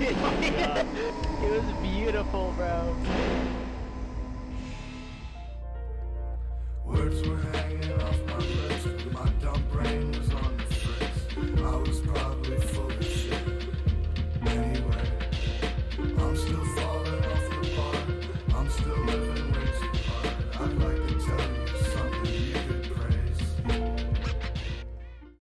It was beautiful, bro.